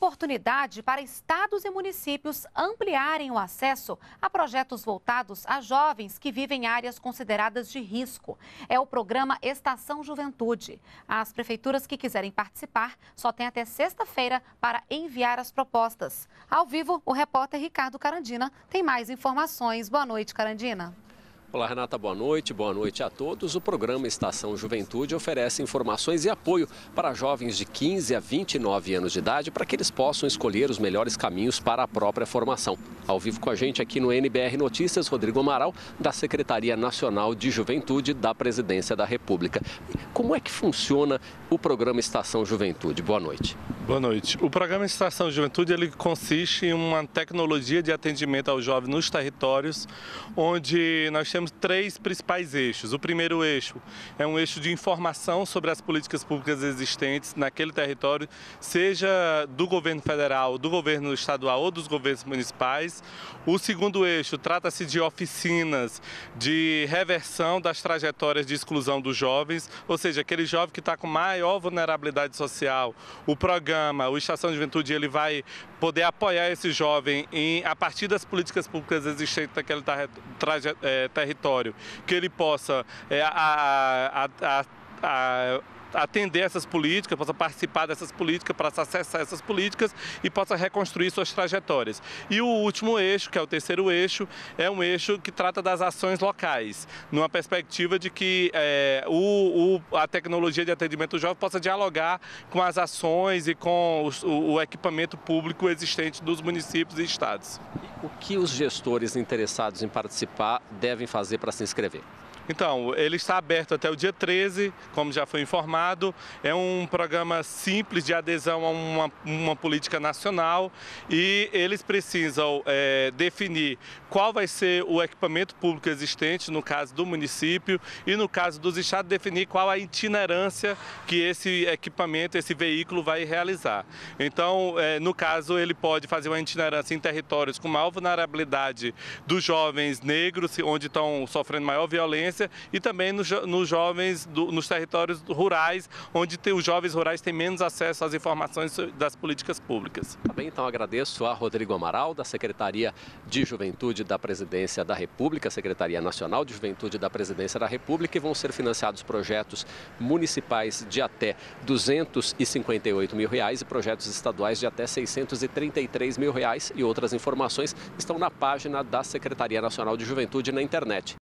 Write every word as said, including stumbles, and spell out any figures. oportunidade para estados e municípios ampliarem o acesso a projetos voltados a jovens que vivem em áreas consideradas de risco. É o programa Estação Juventude. As prefeituras que quiserem participar só têm até sexta-feira para enviar as propostas. Ao vivo, o repórter Ricardo Carandina tem mais informações. Boa noite, Carandina. Olá, Renata, boa noite, boa noite a todos. O programa Estação Juventude oferece informações e apoio para jovens de quinze a vinte e nove anos de idade para que eles possam escolher os melhores caminhos para a própria formação. Ao vivo com a gente aqui no N B R Notícias, Rodrigo Amaral, da Secretaria Nacional de Juventude da Presidência da República. Como é que funciona o programa Estação Juventude? Boa noite. Boa noite. O programa Estação Juventude ele consiste em uma tecnologia de atendimento ao jovem nos territórios, onde nós temos Temos três principais eixos. O primeiro eixo é um eixo de informação sobre as políticas públicas existentes naquele território, seja do governo federal, do governo estadual ou dos governos municipais. O segundo eixo trata-se de oficinas de reversão das trajetórias de exclusão dos jovens, ou seja, aquele jovem que está com maior vulnerabilidade social. O programa, o Estação de Juventude, ele vai poder apoiar esse jovem em, a partir das políticas públicas existentes naquele território. território, que ele possa é, a, a, a, a atender essas políticas, possa participar dessas políticas, possa acessar essas políticas e possa reconstruir suas trajetórias. E o último eixo, que é o terceiro eixo, é um eixo que trata das ações locais, numa perspectiva de que é, o, o, a tecnologia de atendimento jovem possa dialogar com as ações e com os, o, o equipamento público existente dos municípios e estados. O que os gestores interessados em participar devem fazer para se inscrever? Então, ele está aberto até o dia treze, como já foi informado. É um programa simples de adesão a uma, uma política nacional e eles precisam é, definir qual vai ser o equipamento público existente, no caso do município, e no caso dos estados, definir qual a itinerância que esse equipamento, esse veículo vai realizar. Então, é, no caso, ele pode fazer uma itinerância em territórios com maior vulnerabilidade dos jovens negros, onde estão sofrendo maior violência, e também nos, nos jovens, do, nos territórios rurais, onde tem, os jovens rurais têm menos acesso às informações das políticas públicas. Tá bem, então agradeço a Rodrigo Amaral, da Secretaria de Juventude da Presidência da República, Secretaria Nacional de Juventude da Presidência da República, e vão ser financiados projetos municipais de até duzentos e cinquenta e oito mil reais e projetos estaduais de até seiscentos e trinta e três mil reais, e outras informações estão na página da Secretaria Nacional de Juventude na internet.